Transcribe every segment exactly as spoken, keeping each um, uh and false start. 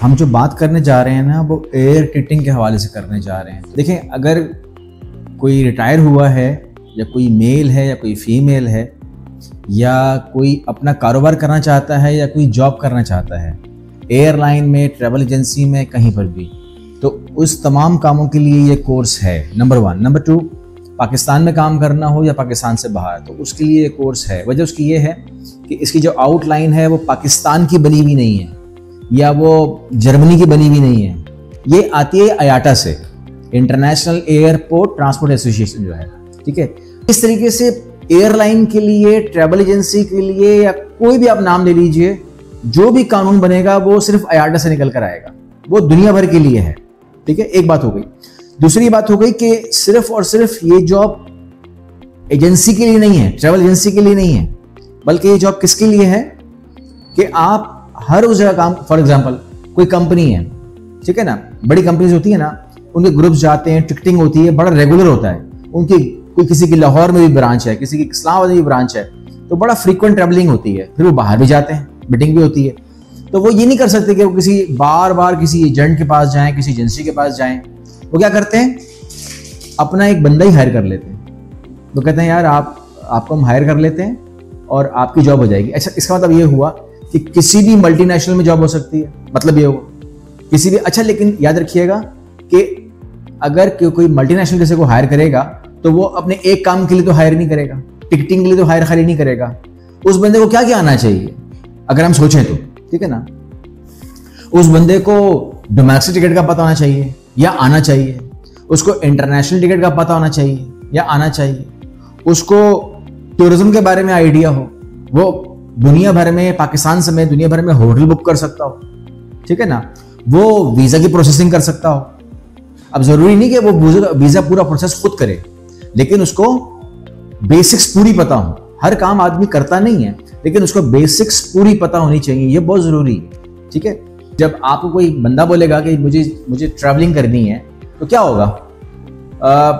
हम जो बात करने जा रहे हैं ना वो एयर टिटिंग के हवाले से करने जा रहे हैं। देखें, अगर कोई रिटायर हुआ है या कोई मेल है या कोई फीमेल है या कोई अपना कारोबार करना चाहता है या कोई जॉब करना चाहता है एयरलाइन में, ट्रैवल एजेंसी में, कहीं पर भी, तो उस तमाम कामों के लिए ये कोर्स है। Number one. Number two, Pakistan में काम करना हो या पाकिस्तान से बाहर, तो उसके लिए ये कोर्स है। वजह उसकी ये है कि इसकी जो आउटलाइन है वो पाकिस्तान की बनी हुई नहीं है या वो जर्मनी की बनी हुई नहीं है, ये आती है आयाटा से, इंटरनेशनल एयरपोर्ट ट्रांसपोर्ट एसोसिएशन जो है, ठीक है। इस तरीके से एयरलाइन के लिए, ट्रैवल एजेंसी के लिए या कोई भी आप नाम ले लीजिए, जो भी कानून बनेगा वो सिर्फ आयाटा से निकल कर आएगा, वो दुनिया भर के लिए है, ठीक है। एक बात हो गई। दूसरी बात हो गई कि सिर्फ और सिर्फ ये जॉब एजेंसी के लिए नहीं है, ट्रैवल एजेंसी के लिए नहीं है, बल्कि ये जॉब किसके लिए है कि आप हर उस जगह काम, फॉर एग्जांपल कोई कंपनी है, ठीक है ना, बड़ी कंपनीज होती है ना, उनके ग्रुप्स जाते हैं, टिकटिंग होती है, बड़ा रेगुलर होता है उनकी, कोई किसी की लाहौर में भी ब्रांच है, किसी की इस्लामाबाद में भी ब्रांच है, तो बड़ा फ्रीक्वेंट ट्रैवलिंग होती है, फिर वो बाहर भी जाते हैं, मीटिंग भी होती है, तो वो ये नहीं कर सकते कि वो किसी बार बार किसी एजेंट के पास जाएं, किसी एजेंसी के पास जाएं। वो क्या करते हैं, अपना एक बंदा ही हायर कर लेते हैं, वो कहते हैं यार आप, आपको हम हायर कर लेते हैं और आपकी जॉब हो जाएगी। अच्छा, इसका मतलब ये हुआ कि किसी भी मल्टीनेशनल में जॉब हो सकती है, मतलब ये होगा किसी भी। अच्छा, लेकिन याद रखिएगा कि अगर कोई मल्टीनेशनल किसी को हायर करेगा तो वो अपने एक काम के लिए तो हायर नहीं करेगा, टिकटिंग के लिए तो हायर खाली नहीं करेगा, उस बंदे को क्या क्या आना चाहिए अगर हम सोचें तो, ठीक है ना। उस बंदे को डोमेस्टिक टिकट का पता होना चाहिए या आना चाहिए, उसको इंटरनेशनल टिकट का पता होना चाहिए या आना चाहिए, उसको टूरिज्म के बारे में आइडिया हो, वो दुनिया भर में, पाकिस्तान समेत दुनिया भर में होटल बुक कर सकता हो, ठीक है ना, वो वीज़ा की प्रोसेसिंग कर सकता हो। अब ज़रूरी नहीं कि वो वीज़ा पूरा प्रोसेस खुद करे, लेकिन उसको बेसिक्स पूरी पता हो। हर काम आदमी करता नहीं है, लेकिन उसको बेसिक्स पूरी पता होनी चाहिए, ये बहुत ज़रूरी है, ठीक है। जब आपको कोई बंदा बोलेगा कि मुझे मुझे ट्रैवलिंग करनी है, तो क्या होगा, आ,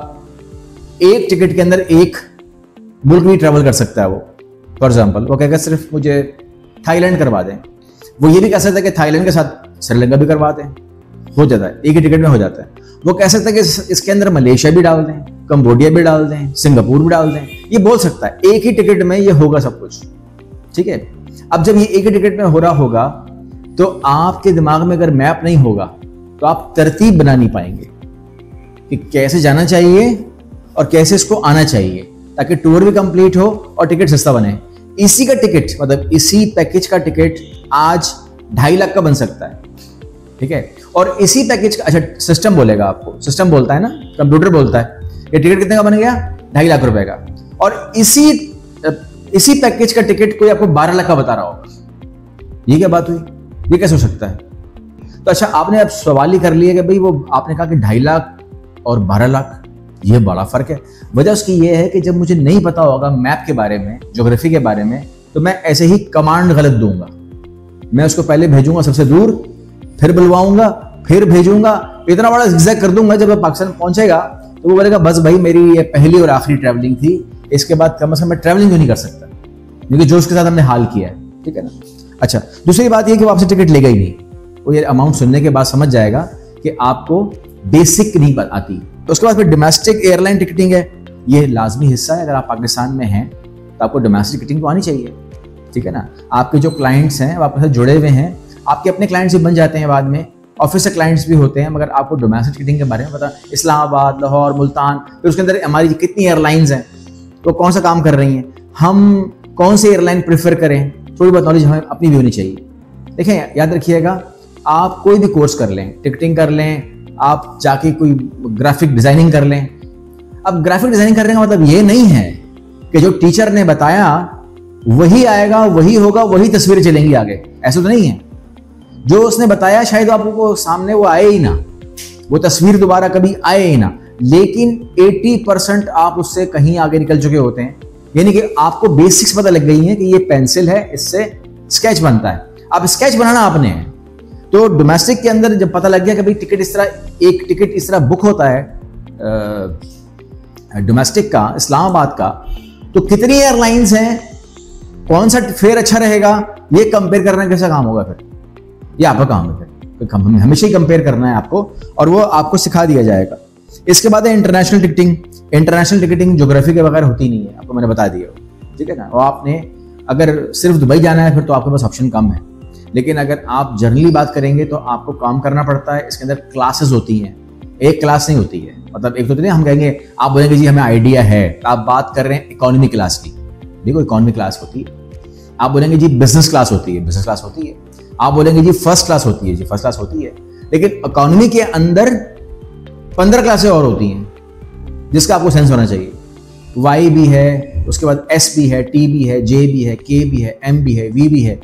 एक टिकट के अंदर एक मुल्क में ट्रैवल कर सकता है वो। फॉर एग्जाम्पल वो कहेगा सिर्फ मुझे थाईलैंड करवा दें, वो ये भी कह सकता है कि थाईलैंड के साथ श्रीलंका भी करवा दें, हो जाता है, एक ही टिकट में हो जाता है। वो कह सकता है कि इसके अंदर मलेशिया भी डाल दें, कंबोडिया भी डाल दें, सिंगापुर भी डाल दें, ये बोल सकता है, एक ही टिकट में ये होगा सब कुछ, ठीक है। अब जब ये एक ही टिकट में हो रहा होगा तो आपके दिमाग में अगर मैप नहीं होगा तो आप तरतीब बना नहीं पाएंगे कि कैसे जाना चाहिए और कैसे इसको आना चाहिए, ताकि टूर भी कंप्लीट हो और टिकट सस्ता बने। इसी का टिकट, मतलब इसी पैकेज का टिकट आज ढाई लाख का बन सकता है, ठीक है। और इसी पैकेज का, अच्छा सिस्टम बोलेगा आपको, सिस्टम बोलता है ना, कंप्यूटर बोलता है ये टिकट कितने का बन गया, ढाई लाख रुपए का, और इसी इसी पैकेज का टिकट कोई आपको बारह लाख का बता रहा होगा, ये क्या बात हुई, ये कैसे हो सकता है। तो अच्छा, आपने अब सवाल ही कर लिया कि भाई वो आपने कहा कि ढाई लाख और बारह लाख, ये बड़ा फर्क है। वजह उसकी ये है कि जब मुझे नहीं पता होगा मैप के बारे में, ज्योग्राफी के बारे में, तो मैं ऐसे ही कमांड गलत दूंगा, मैं उसको पहले भेजूंगा सबसे दूर, फिर बुलवाऊंगा, फिर भेजूंगा, इतना बड़ा जिगजैग कर दूंगा, जब पाकिस्तान पहुंचेगा तो वो बोलेगा बस भाई मेरी ये पहली और आखिरी ट्रैवलिंग थी, इसके बाद कम से कम मैं ट्रैवलिंग नहीं कर सकता, क्योंकि जो उसके साथ हमने हाल किया है, ठीक है ना। अच्छा, दूसरी बात यह कि वो आपसे टिकट लेगा ही नहीं, वो ये अमाउंट सुनने के बाद समझ जाएगा कि आपको बेसिक नहीं आती। तो उसके बाद फिर डोमेस्टिक एयरलाइन टिकटिंग है, ये लाजमी हिस्सा है। अगर आप पाकिस्तान में हैं तो आपको डोमेस्टिक टिकटिंग तो आनी चाहिए, ठीक है ना। आपके जो क्लाइंट्स हैं वो आपके साथ जुड़े हुए हैं, आपके अपने क्लाइंट्स भी बन जाते हैं बाद में, ऑफिस से क्लाइंट्स भी होते हैं, मगर आपको डोमेस्टिक टिकटिंग के बारे में पता, इस्लामाबाद, लाहौर, मुल्तान, फिर उसके अंदर हमारी कितनी एयरलाइंस हैं, वो कौन सा काम कर रही हैं, हम कौन सी एयरलाइन प्रेफर करें, थोड़ी बहुत नॉलेज हमें अपनी भी होनी चाहिए। देखें, याद रखिएगा, आप कोई भी कोर्स कर लें, टिकटिंग कर लें, आप जाके कोई ग्राफिक डिज़ाइनिंग कर लें। अब ग्राफिक डिज़ाइनिंग करने का मतलब ये नहीं है कि जो टीचर ने बताया वही आएगा, वही होगा, वही तस्वीरें चलेंगी आगे, ऐसा तो नहीं है। जो उसने बताया शायद आपको सामने वो आए ही ना, वो तस्वीर दोबारा कभी आए ही ना, लेकिन अस्सी परसेंट आप उससे कहीं आगे निकल चुके होते हैं, यानी कि आपको बेसिक्स पता लग गई है कि ये पेंसिल है, इससे स्केच बनता है, आप स्केच बनाना आपने है। तो डोमेस्टिक के अंदर जब पता लग गया कि भाई टिकट इस तरह, एक टिकट इस तरह बुक होता है डोमेस्टिक का, इस्लामाबाद का, तो कितनी एयरलाइंस हैं, कौन सा फेयर अच्छा रहेगा, ये कंपेयर करने कैसा काम होगा, फिर ये आपका काम है। हमेशा ही कंपेयर करना है आपको और वो आपको सिखा दिया जाएगा। इसके बाद है international ticketing. International ticketing geography के बगैर होती नहीं है, आपको मैंने बता दिया, ठीक है ना। और आपने अगर सिर्फ दुबई जाना है फिर तो आपके पास ऑप्शन कम है, लेकिन अगर आप जर्नली बात करेंगे तो आपको काम करना पड़ता है। इसके अंदर क्लासेस होती हैं, एक क्लास नहीं होती है, मतलब एक तो नहीं हम कहेंगे आप बोलेंगे जी हमें आइडिया है, तो आप बात कर रहे हैं इकोनॉमी क्लास की, देखो इकोनॉमी क्लास होती है। आप बोलेंगे जी बिजनेस क्लास होती है, बिजनेस क्लास होती है। आप बोलेंगे जी फर्स्ट क्लास होती है, जी फर्स्ट क्लास होती है। लेकिन इकोनॉमी के अंदर पंद्रह क्लासें और होती हैं जिसका आपको सेंस होना चाहिए। वाई भी है, उसके बाद एस भी है, टी भी है, जे भी है, के भी है, एम भी है, वी भी है।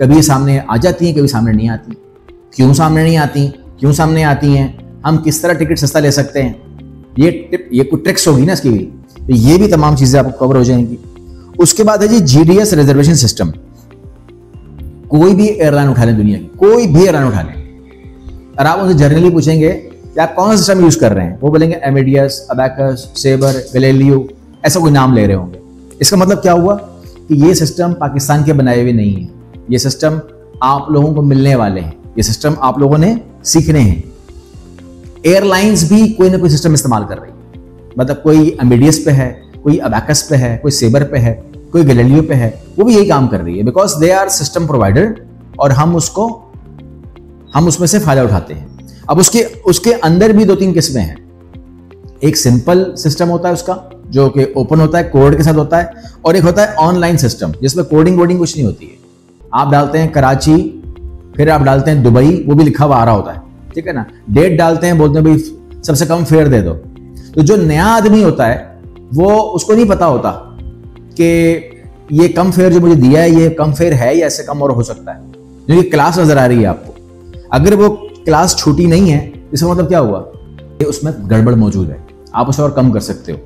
कभी सामने आ जाती हैं, कभी सामने नहीं आती। क्यों सामने नहीं आती, क्यों सामने आती हैं, हम किस तरह टिकट सस्ता ले सकते हैं, ये टिप, ये कुछ ट्रिक्स होगी ना इसकी भी, तो ये भी तमाम चीज़ें आपको कवर हो जाएंगी। उसके बाद है जी जीडीएस रिजर्वेशन सिस्टम। कोई भी एयरलाइन उठा लें दुनिया की, कोई भी एयरलाइन उठा लें और आप उनसे जर्नली पूछेंगे कि आप कौन सा सिस्टम यूज कर रहे हैं, वो बोलेंगे अमेडियस, अबैकस, सेबर, गैलीलियो, ऐसा कोई नाम ले रहे होंगे। इसका मतलब क्या हुआ कि ये सिस्टम पाकिस्तान के बनाए हुए नहीं है, ये सिस्टम आप लोगों को मिलने वाले हैं, ये सिस्टम आप लोगों ने सीखने हैं। एयरलाइंस भी कोई ना कोई सिस्टम इस्तेमाल कर रही है, मतलब कोई अमेडियस पे है, कोई अबैकस पे है, कोई सेबर पे है, कोई गैलीलियो पे है, वो भी यही काम कर रही है, because they are system provider और हम उसको हम उसमें से फायदा उठाते हैं। अब उसके उसके अंदर भी दो तीन किस्में हैं। एक सिंपल सिस्टम होता है उसका जो कि ओपन होता है, कोड के साथ होता है, और एक होता है ऑनलाइन सिस्टम जिसमें कोडिंग वोडिंग कुछ नहीं होती है। आप डालते हैं कराची, फिर आप डालते हैं दुबई, वो भी लिखा हुआ आ रहा होता है, ठीक है ना। डेट डालते हैं, बोलते हैं भाई सबसे कम फेयर दे दो। तो जो नया आदमी होता है वो उसको नहीं पता होता कि ये कम फेयर जो मुझे दिया है ये कम फेयर है या इससे कम और हो सकता है, क्योंकि क्लास नजर आ रही है आपको। अगर वो क्लास छोटी नहीं है इसका मतलब क्या हुआ, ये उसमें गड़बड़ मौजूद है, आप उसे और कम कर सकते हो।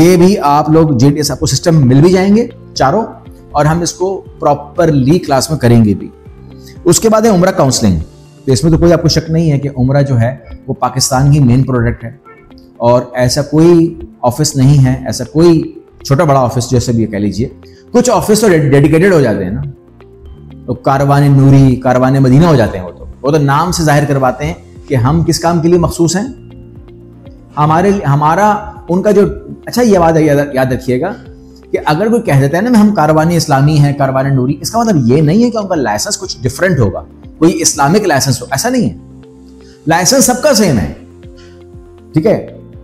ये भी आप लोग जीडीएस आपको सिस्टम मिल भी जाएंगे चारों, और हम इसको प्रॉपरली क्लास में करेंगे भी। उसके बाद है उम्रा काउंसलिंग। तो इसमें तो कोई आपको शक नहीं है कि उम्रा जो है वो पाकिस्तान की मेन प्रोडक्ट है, और ऐसा कोई ऑफिस नहीं है, ऐसा कोई छोटा बड़ा ऑफिस जैसे भी कह लीजिए, कुछ ऑफिस तो डेडिकेटेड हो जाते हैं ना, तो कारवाने नूरी, कारवाने मदीना हो जाते हैं। वो तो वो तो नाम से जाहिर करवाते हैं कि हम किस काम के लिए मखसूस हैं, हमारे हमारा उनका जो अच्छा। ये बात याद रखिएगा कि अगर कोई कह देता है ना हम कारवाने इस्लामी हैं, कारवाने नूरी, इसका मतलब ये नहीं है कि उनका लाइसेंस कुछ डिफरेंट होगा, कोई इस्लामिक लाइसेंस हो, ऐसा नहीं है। लाइसेंस सबका सेम है, ठीक है,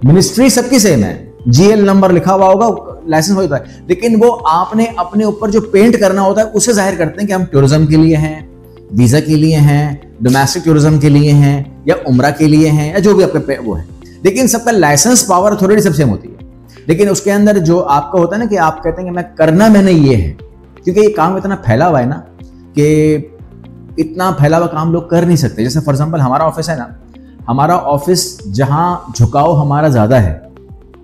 मिनिस्ट्री सबकी सेम है, जीएल नंबर लिखा हुआ होगा, लाइसेंस होता है, लेकिन वो आपने अपने ऊपर जो पेंट करना होता है उसे जाहिर करते हैं कि हम टूरिज्म के लिए हैं, वीजा के लिए हैं, डोमेस्टिक टूरिज्म के लिए हैं, या उम्रा के लिए हैं, या जो भी आपका वो है, लेकिन सबका लाइसेंस पावर अथॉरिटी सब सेम होती है। लेकिन उसके अंदर जो आपका होता है ना कि आप कहते हैं कि मैं करना मैंने ये है, क्योंकि ये काम इतना फैला हुआ है ना कि इतना फैला हुआ काम लोग कर नहीं सकते। जैसे फॉर एग्जाम्पल हमारा ऑफिस है ना, हमारा ऑफिस जहाँ झुकाव हमारा ज़्यादा है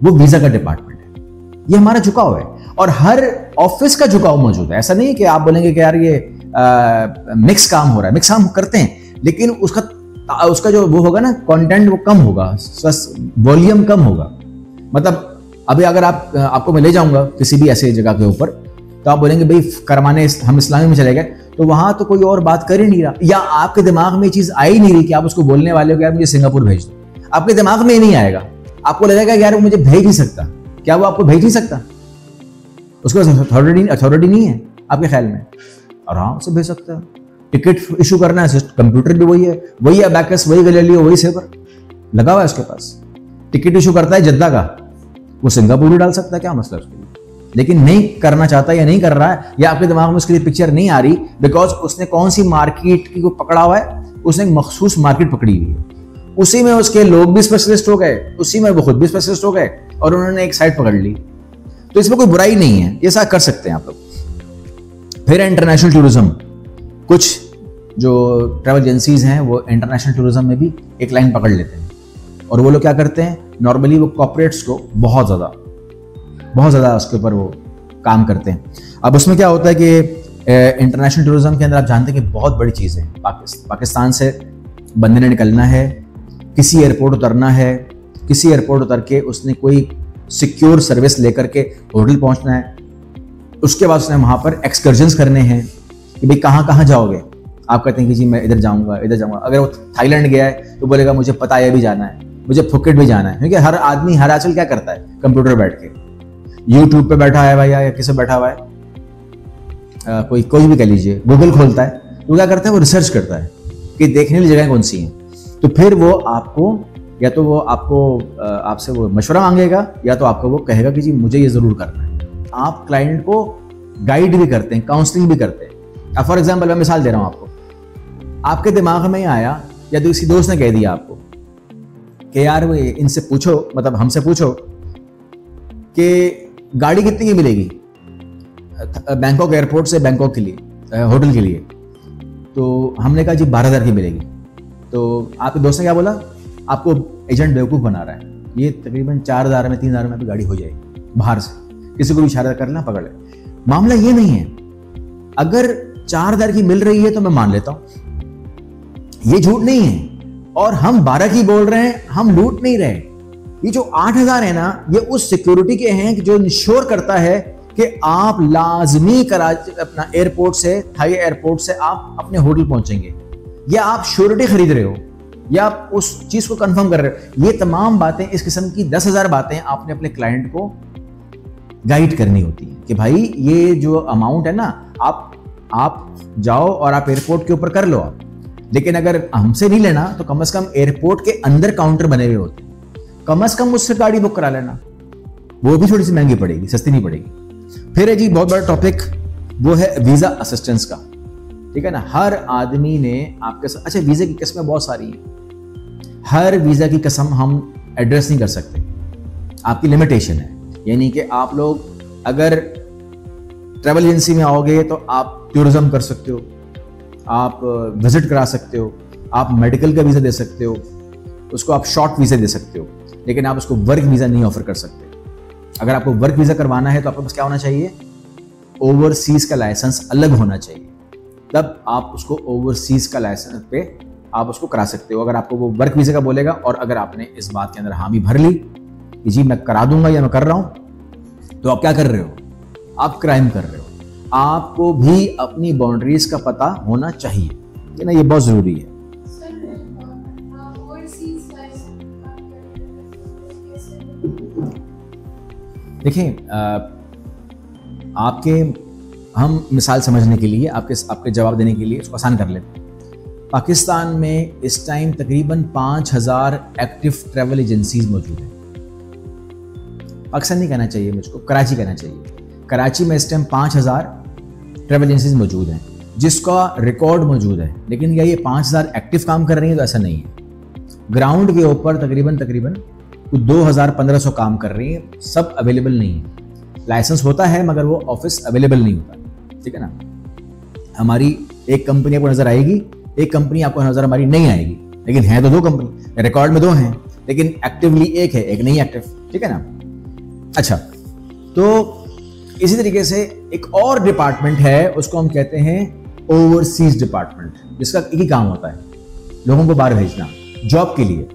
वो वीज़ा का डिपार्टमेंट है, ये हमारा झुकाव है, और हर ऑफिस का झुकाव मौजूद है। ऐसा नहीं है कि आप बोलेंगे कि यार ये आ, मिक्स काम हो रहा है, मिक्स काम करते हैं, लेकिन उसका उसका जो वो होगा ना कंटेंट वो कम होगा, वॉल्यूम कम होगा। मतलब अभी अगर आप आपको मैं ले जाऊंगा किसी भी ऐसे जगह के ऊपर तो आप बोलेंगे भाई करवाने हम इस्लामी में चले गए, तो वहां तो कोई और बात कर ही नहीं रहा, या आपके दिमाग में चीज आई नहीं रही कि आप उसको बोलने वाले हो कि यार मुझे सिंगापुर भेज दो, आपके दिमाग में नहीं आएगा, आपको लगेगा यार वो मुझे भेज नहीं सकता। क्या वो आपको भेज नहीं सकता, उसके पास अथॉरिटी अथॉरिटी नहीं है आपके ख्याल में, आराम से भेज सकता है। टिकट इशू करना है, कंप्यूटर भी वही है, वही अबैकस, वही गैलीलियो, वही सेबर लगा हुआ है उसके पास। टिकट इशू करता है जद्दा का, वो सिंगापुर भी डाल सकता है, क्या मसला उसके लिए, लेकिन नहीं करना चाहता या नहीं कर रहा है, या आपके दिमाग में उसके लिए पिक्चर नहीं आ रही, बिकॉज उसने कौन सी मार्केट की को पकड़ा हुआ है, उसने एक मखसूस मार्केट पकड़ी हुई है, उसी में उसके लोग भी स्पेशलिस्ट हो गए, उसी में वो खुद भी स्पेशलिस्ट हो गए, और उन्होंने एक साइड पकड़ ली। तो इसमें कोई बुराई नहीं है, ये सब कर सकते हैं आप लोग। फिर इंटरनेशनल टूरिज्म, कुछ जो ट्रैवल एजेंसीज हैं वो इंटरनेशनल टूरिज्म में भी एक लाइन पकड़ लेते हैं, और वो लोग क्या करते हैं नॉर्मली वो कॉर्पोरेट्स को बहुत ज़्यादा बहुत ज़्यादा उसके ऊपर वो काम करते हैं। अब उसमें क्या होता है कि इंटरनेशनल टूरिज्म के अंदर आप जानते हैं कि बहुत बड़ी चीज़ है, पाकिस्तान से बंदे ने निकलना है, किसी एयरपोर्ट उतरना है, किसी एयरपोर्ट उतर के उसने कोई सिक्योर सर्विस लेकर के होटल पहुंचना है, उसके बाद उसने वहाँ पर एक्सकर्जन्स करने हैं कि भाई कहाँ कहाँ जाओगे, आप कहते हैं कि जी मैं इधर जाऊँगा इधर जाऊँगा। अगर वो थाईलैंड गया है तो बोलेगा मुझे पता है भी जाना है, मुझे फुकेट भी जाना है, क्योंकि हर आदमी हर आजकल क्या करता है कंप्यूटर बैठ के यूट्यूब पे बैठा है भाई या किसे बैठा हुआ है आ, कोई कोई भी कह लीजिए गूगल खोलता है तो क्या करता है वो रिसर्च करता है कि देखने वाली जगह कौन सी हैं। तो फिर वो आपको या तो वो आपको आपसे वो मशवरा मांगेगा या तो आपको वो कहेगा कि जी मुझे ये ज़रूर करना है। आप क्लाइंट को गाइड भी करते हैं, काउंसलिंग भी करते हैं। अब फॉर एग्जाम्पल मैं मिसाल दे रहा हूँ आपको, आपके दिमाग में आया या तो किसी दोस्त ने कह दिया आपको कि यार वो इनसे पूछो मतलब हमसे पूछो कि गाड़ी कितने की मिलेगी बैंकॉक एयरपोर्ट से बैंकॉक के लिए होटल के लिए। तो हमने कहा जी बारह हज़ार की मिलेगी। तो आपके दोस्त ने क्या बोला, आपको एजेंट बेवकूफ़ बना रहा है, ये तकरीबन चार हज़ार में तीन हज़ार में गाड़ी हो जाएगी बाहर से, किसी को भी इशारा कर लेना पकड़ ले। मामला ये नहीं है, अगर चार हज़ार की मिल रही है तो मैं मान लेता हूँ, ये झूठ नहीं है। और हम बारह की बोल रहे हैं, हम लूट नहीं रहे। ये जो आठ हजार है ना ये उस सिक्योरिटी के हैं जो इंश्योर करता है कि आप लाजमी कराची अपना एयरपोर्ट से थाई एयरपोर्ट से आप अपने होटल पहुंचेंगे, या आप श्योरिटी खरीद रहे हो या आप उस चीज को कंफर्म कर रहे हो। ये तमाम बातें, इस किस्म की दस हजार बातें आपने अपने क्लाइंट को गाइड करनी होती है कि भाई ये जो अमाउंट है ना आप आप जाओ और आप एयरपोर्ट के ऊपर कर लो आप, लेकिन अगर हमसे नहीं लेना तो कम से कम एयरपोर्ट के अंदर काउंटर बने हुए होते हैं, कम से कम उससे गाड़ी बुक करा लेना, वो भी थोड़ी सी महंगी पड़ेगी, सस्ती नहीं पड़ेगी। फिर है जी बहुत बड़ा टॉपिक, वो है वीज़ा असिस्टेंस का, ठीक है ना। हर आदमी ने आपके साथ, अच्छा वीज़ा की किस्में बहुत सारी हैं, हर वीज़ा की कसम हम एड्रेस नहीं कर सकते, आपकी लिमिटेशन है। यानी कि आप लोग अगर ट्रैवल एजेंसी में आओगे तो आप टूरिज्म कर सकते हो, आप विजिट करा सकते हो, आप मेडिकल का वीज़ा दे सकते हो, उसको आप शॉर्ट वीज़ा दे सकते हो, लेकिन आप उसको वर्क वीज़ा नहीं ऑफर कर सकते। अगर आपको वर्क वीज़ा करवाना है तो आपके पास क्या होना चाहिए, ओवरसीज़ का लाइसेंस अलग होना चाहिए, तब आप उसको ओवरसीज़ का लाइसेंस पे आप उसको करा सकते हो। अगर आपको वो वर्क वीज़ा का बोलेगा और अगर आपने इस बात के अंदर हामी भर ली कि जी मैं करा दूंगा या मैं कर रहा हूँ, तो आप क्या कर रहे हो, आप क्राइम कर रहे हो। आपको भी अपनी बाउंड्रीज का पता होना चाहिए, ये ना ये बहुत जरूरी है। देखिए आपके हम मिसाल समझने के लिए आपके आपके जवाब देने के लिए इसको आसान कर लेते हैं। पाकिस्तान में इस टाइम तकरीबन पाँच हज़ार एक्टिव ट्रैवल एजेंसीज मौजूद हैं। पाकिस्तान नहीं कहना चाहिए मुझको, कराची कहना चाहिए। कराची में इस टाइम पाँच हज़ार ट्रैवल एजेंसीज मौजूद हैं जिसका रिकॉर्ड मौजूद है, लेकिन क्या ये पाँच हज़ार एक्टिव काम कर रही हैं? तो ऐसा नहीं है। ग्राउंड के ऊपर तकरीबन तकरीबन तो दो हज़ार पंद्रह सौ काम कर रही हैं, सब अवेलेबल नहीं है। लाइसेंस होता है मगर वो ऑफिस अवेलेबल नहीं होता, ठीक है ना। हमारी एक कंपनी आपको नज़र आएगी, एक कंपनी आपको नज़र हमारी नहीं आएगी, लेकिन है तो दो कंपनी, रिकॉर्ड में दो हैं लेकिन एक्टिवली एक है, एक नहीं एक्टिव, ठीक है ना। अच्छा, तो इसी तरीके से एक और डिपार्टमेंट है, उसको हम कहते हैं ओवरसीज डिपार्टमेंट, जिसका एक ही काम होता है लोगों को बाहर भेजना जॉब के लिए,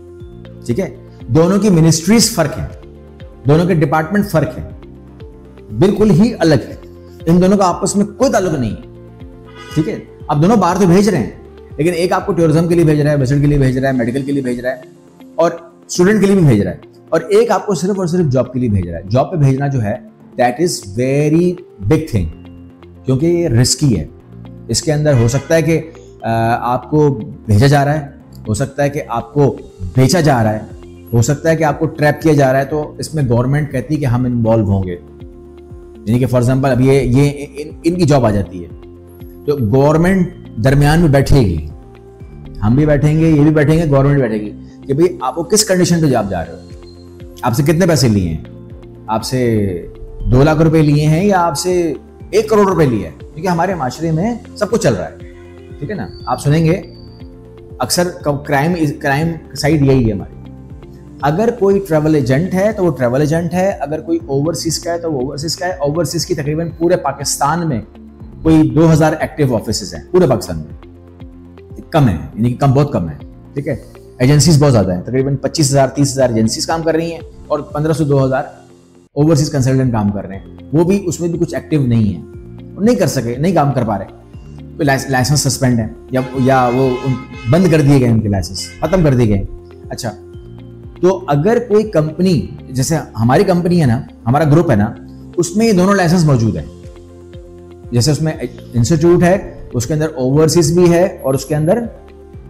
ठीक है। दोनों की मिनिस्ट्रीज फर्क है, दोनों के डिपार्टमेंट फर्क है, बिल्कुल ही अलग है, इन दोनों का आपस में कोई ताल्लुक नहीं है, ठीक है। आप दोनों बाहर तो भेज रहे हैं, लेकिन एक आपको टूरिज्म के लिए भेज रहा है, विजिट के लिए भेज रहा है, मेडिकल के लिए भेज रहा है और स्टूडेंट के लिए भी भेज रहा है, और एक आपको सिर्फ और सिर्फ जॉब के लिए भेज रहा है। जॉब पे भेजना जो है that is very big thing, क्योंकि ये रिस्की है। इसके अंदर हो सकता है कि आपको भेजा जा रहा है, हो सकता है कि आपको बेचा जा रहा है, हो सकता है कि आपको ट्रैप किया जा रहा है। तो इसमें गवर्नमेंट कहती है कि हम इन्वॉल्व होंगे, यानी कि फॉर एग्जांपल अब ये ये इन, इनकी जॉब आ जाती है तो गवर्नमेंट दरमियान में बैठेगी, हम भी बैठेंगे, ये भी बैठेंगे, गवर्नमेंट बैठेगी कि भाई आपको किस कंडीशन पे जॉब जा रहे हो, आपसे कितने पैसे लिए हैं, आपसे दो लाख रुपए लिए हैं या आपसे एक करोड़ रुपए लिए हैं, क्योंकि हमारे माशरे में सब कुछ चल रहा है, ठीक है ना। आप सुनेंगे अक्सर क्राइम क्राइम साइड यही है हमारी। अगर कोई ट्रैवल एजेंट है तो वो ट्रैवल एजेंट है, अगर कोई ओवरसीज का है तो वो ओवरसीज का है। ओवरसीज की तकरीबन पूरे पाकिस्तान में कोई दो हज़ार एक्टिव ऑफिसेज हैं पूरे पाकिस्तान में, कम है, यानी कि कम बहुत कम है, ठीक है। एजेंसीज बहुत ज़्यादा हैं, तकरीबन पच्चीस हज़ार तीस हज़ार एजेंसीज काम कर रही हैं और पंद्रह सौ दो हज़ार ओवरसीज कंसल्टेंट काम कर रहे हैं, वो भी उसमें भी कुछ एक्टिव नहीं है, नहीं कर सके, नहीं काम कर पा रहे। लाइसेंस सस्पेंड है या या वो बंद कर दिए गए, उनके लाइसेंस खत्म कर दिए गए। अच्छा, तो अगर कोई कंपनी जैसे हमारी कंपनी है ना, हमारा ग्रुप है ना, उसमें ये दोनों लाइसेंस मौजूद है। जैसे उसमें इंस्टीट्यूट है, उसके अंदर ओवरसीज भी है और उसके अंदर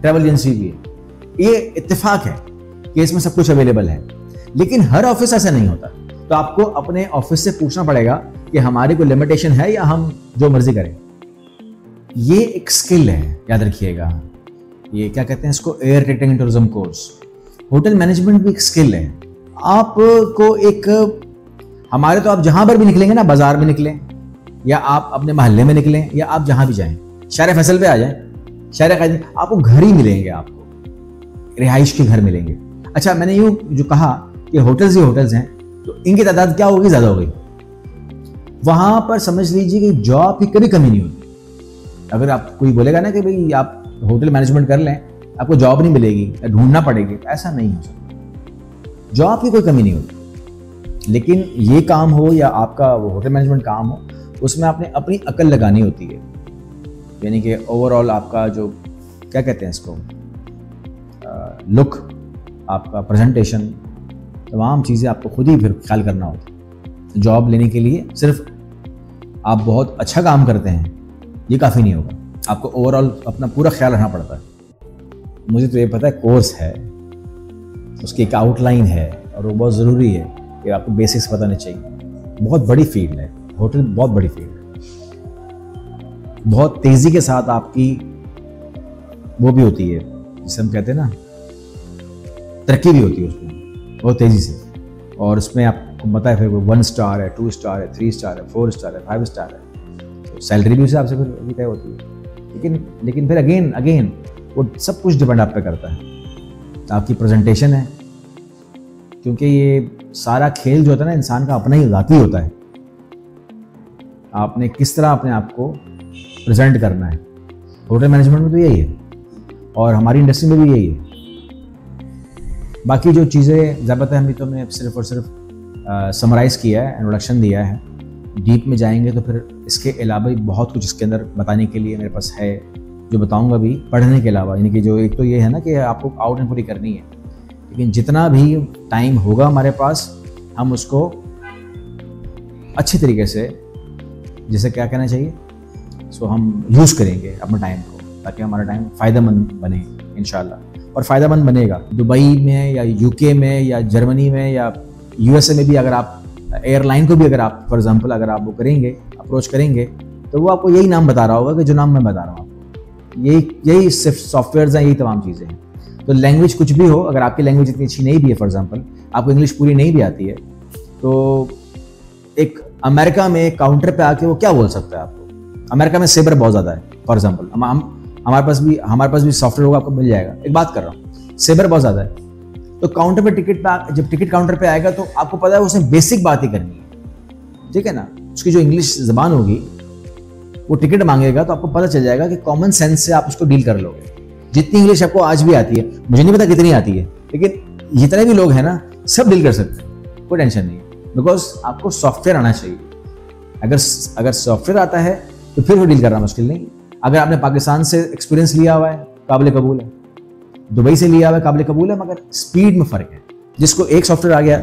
ट्रैवल एजेंसी भी है। ये इत्तेफाक है कि इसमें सब कुछ अवेलेबल है, लेकिन हर ऑफिस ऐसा नहीं होता। तो आपको अपने ऑफिस से पूछना पड़ेगा कि हमारे कोई लिमिटेशन है या हम जो मर्जी करें। ये एक स्किल है, याद रखिएगा। ये क्या कहते हैं इसको, air catering and tourism course. Hotel management भी एक स्किल है। आपको एक हमारे तो आप जहां पर भी निकलेंगे ना, बाजार में निकलें या आप अपने मोहल्ले में निकलें या आप जहां भी जाएं, शहर फसल पे आ जाएं, शहर आपको घर ही मिलेंगे, आपको रिहाइश के घर मिलेंगे। अच्छा, मैंने यूँ जो कहा कि होटल्स ही होटल्स हैं, तो इनकी तादाद क्या होगी, ज़्यादा हो गई। वहाँ पर समझ लीजिए कि जॉब की कभी कमी नहीं होती। अगर आप कोई बोलेगा ना कि भाई आप होटल मैनेजमेंट कर लें, आपको जॉब नहीं मिलेगी, ढूंढना पड़ेगी, ऐसा नहीं हो सकता। जॉब की कोई कमी नहीं होती, लेकिन ये काम हो या आपका वो होटल मैनेजमेंट काम हो, उसमें आपने अपनी अकल लगानी होती है। यानी कि ओवरऑल आपका जो क्या कहते हैं इसको, लुक, आपका प्रेजेंटेशन, तमाम चीज़ें आपको खुद ही फिर ख्याल करना होता है। जॉब लेने के लिए सिर्फ आप बहुत अच्छा काम करते हैं ये काफ़ी नहीं होगा, आपको ओवरऑल अपना पूरा ख्याल रखना पड़ता है। मुझे तो ये पता है कोर्स है, उसकी एक आउटलाइन है और वो बहुत ज़रूरी है कि आपको बेसिक्स पता नहीं चाहिए। बहुत बड़ी फील्ड है होटल, बहुत बड़ी फील्ड है। बहुत तेज़ी के साथ आपकी वो भी होती है, जिसे हम कहते हैं ना, तरक्की भी होती है उसमें बहुत तेज़ी से। और उसमें आपको पता है फिर वो वन स्टार है, टू स्टार है, थ्री स्टार है, फोर स्टार है, फाइव स्टार है। तो सैलरी भी हिसाब से फिर तय होती है। लेकिन लेकिन फिर अगेन अगेन वो सब कुछ डिपेंड आप पे करता है, आपकी प्रेजेंटेशन है। क्योंकि ये सारा खेल जो होता है ना, इंसान का अपना ही जाती होता है। आपने किस तरह अपने आप को प्रेजेंट करना है। होटल मैनेजमेंट में तो यही है और हमारी इंडस्ट्री में भी यही है। बाकी जो चीज़ें ज़्यादातर हमें तो हमने सिर्फ और सिर्फ समराइज़ किया है, इंट्रोडक्शन दिया है। डीप में जाएंगे तो फिर इसके अलावा भी बहुत कुछ इसके अंदर बताने के लिए मेरे पास है, जो बताऊंगा भी पढ़ने के अलावा। यानी कि जो एक तो ये है ना कि आपको आउट एंड पूरी करनी है, लेकिन जितना भी टाइम होगा हमारे पास हम उसको अच्छे तरीके से, जैसे क्या कहना चाहिए, सो हम यूज़ करेंगे अपने टाइम को, ताकि हमारा टाइम फ़ायदेमंद बने इंशाल्लाह। और फ़ायदेमंद बनेगा। दुबई में या यूके में या जर्मनी में या यूएसए में भी अगर आप एयरलाइन को भी अगर आप फॉर एग्ज़ाम्पल अगर आप वो करेंगे, अप्रोच करेंगे, तो वो आपको यही नाम बता रहा होगा कि जो नाम मैं बता रहा हूँ आपको। यही यही सिर्फ सॉफ्टवेयर्स हैं, यही तमाम चीज़ें हैं। तो लैंग्वेज कुछ भी हो, अगर आपकी लैंग्वेज इतनी अच्छी नहीं भी है, फॉर एग्ज़ाम्पल आपको इंग्लिश पूरी नहीं भी आती है, तो एक अमेरिका में काउंटर पे आके वो क्या बोल सकता है आपको। अमेरिका में सेबर बहुत ज़्यादा है फॉर एग्जांपल। हम हमारे पास भी हमारे पास भी सॉफ्टवेयर होगा, आपको मिल जाएगा। एक बात कर रहा हूँ, सेबर बहुत ज़्यादा है। तो काउंटर पे टिकट पे जब टिकट काउंटर पे आएगा तो आपको पता है उसने बेसिक बात ही करनी है, ठीक है ना। उसकी जो इंग्लिश ज़बान होगी, वो टिकट मांगेगा तो आपको पता चल जाएगा कि कॉमन सेंस से आप उसको डील कर लोगे। जितनी इंग्लिश आपको आज भी आती है, मुझे नहीं पता कितनी आती है, लेकिन जितने भी लोग हैं ना, सब डील कर सकते हैं, कोई टेंशन नहीं है। बिकॉज आपको सॉफ्टवेयर आना चाहिए। अगर अगर सॉफ्टवेयर आता है तो फिर वो डील करना मुश्किल नहीं। अगर आपने पाकिस्तान से एक्सपीरियंस लिया हुआ है, काबिल कबूल है। दुबई से लिया हुआ है, काबिल कबूल है, मगर स्पीड में फ़र्क है। जिसको एक सॉफ्टवेयर आ गया,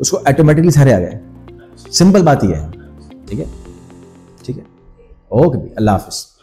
उसको ऑटोमेटिकली सारे आ गए। सिंपल बात यह है, ठीक है, ठीक है, ओके, अल्लाह हाफिज़।